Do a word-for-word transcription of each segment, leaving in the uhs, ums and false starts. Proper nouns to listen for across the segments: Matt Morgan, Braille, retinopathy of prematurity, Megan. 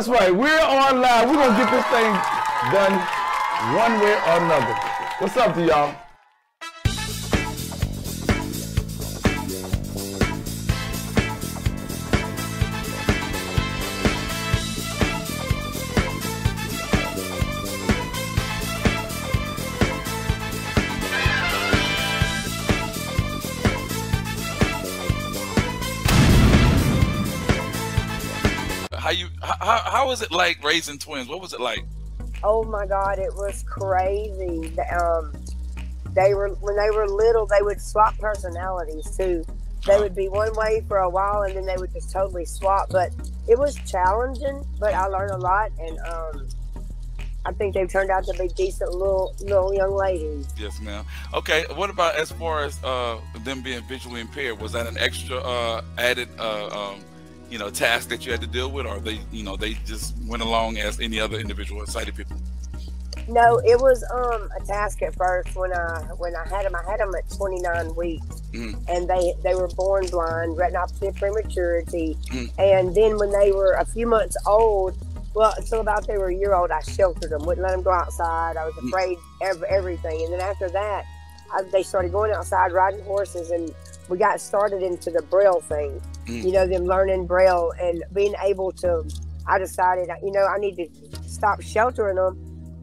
That's right. We're on live. We're going to get this thing done one way or another. What's up to y'all? How you how how was it like raising twins? What was it like? Oh my God, it was crazy. Um, they were when they were little, they would swap personalities too. They would be one way for a while, and then they would just totally swap. But it was challenging, but I learned a lot, and um, I think they've turned out to be decent little little young ladies. Yes, ma'am. Okay, what about as far as uh, them being visually impaired? Was that an extra uh, added? Uh, um, you know, tasks that you had to deal with, or they, you know, they just went along as any other individual sighted people? No, it was um, a task at first. When I when I had them, I had them at twenty-nine weeks, mm. and they, they were born blind, retinopathy of prematurity. Mm. And then when they were a few months old, well, until about they were a year old, I sheltered them, wouldn't let them go outside. I was afraid mm. of everything. And then after that, I, they started going outside, riding horses, and we got started into the Braille thing. You know, them learning Braille and being able to, I decided, you know, I need to stop sheltering them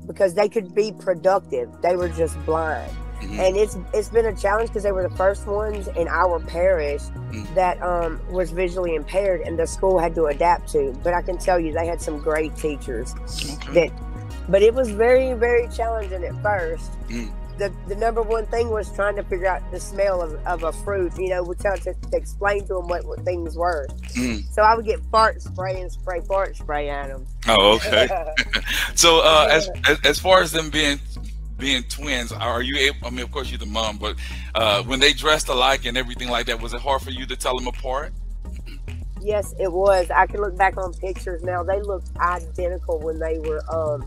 because they could be productive. They were just blind. Mm-hmm. And it's it's been a challenge because they were the first ones in our parish mm-hmm. that um, was visually impaired, and the school had to adapt to. But I can tell you they had some great teachers. Okay. That, but it was very, very challenging at first. Mm-hmm. The, the number one thing was trying to figure out the smell of, of a fruit, you know, we're trying to, to explain to them what, what things were. Mm. So I would get fart spray and spray fart spray at them. Oh, okay. So uh, as, as as far as them being being twins, are you able, I mean, of course you're the mom, but uh, when they dressed alike and everything like that, was it hard for you to tell them apart? Yes, it was. I can look back on pictures now. They looked identical when they were... Um,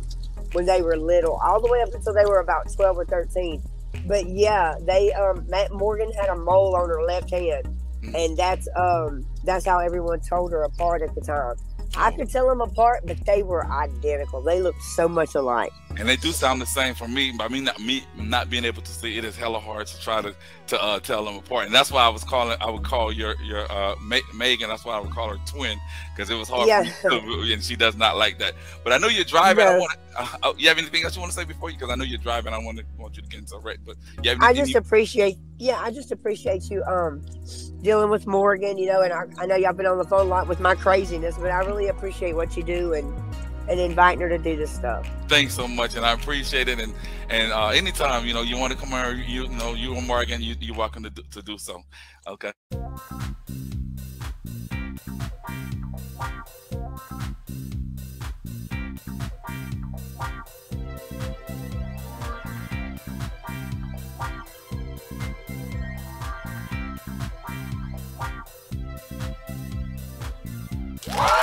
when they were little, all the way up until they were about twelve or thirteen. But yeah, they, um, Matt Morgan had a mole on her left hand, and that's um, that's how everyone told her apart at the time. I could tell them apart, but they were identical. They looked so much alike. And they do sound the same for me. I mean, not, me not being able to see, it is hella hard to try to to uh, tell them apart. And that's why I was calling. I would call your your uh, Ma Megan. That's why I would call her twin, because it was hard. Yeah. For me, and she does not like that. But I know you're driving. No. I wanna, uh, you have anything else you want to say before you? Because I know you're driving. I want to want you to get into it. But you have anything I just you appreciate. Yeah, I just appreciate you um dealing with Morgan, you know, and I, I know y'all been on the phone a lot with my craziness, but I really appreciate what you do and and inviting her to do this stuff. Thanks so much, and I appreciate it. And and uh, anytime you know you want to come here, you, you know you and Morgan, you you're welcome to do, to do so. Okay. What?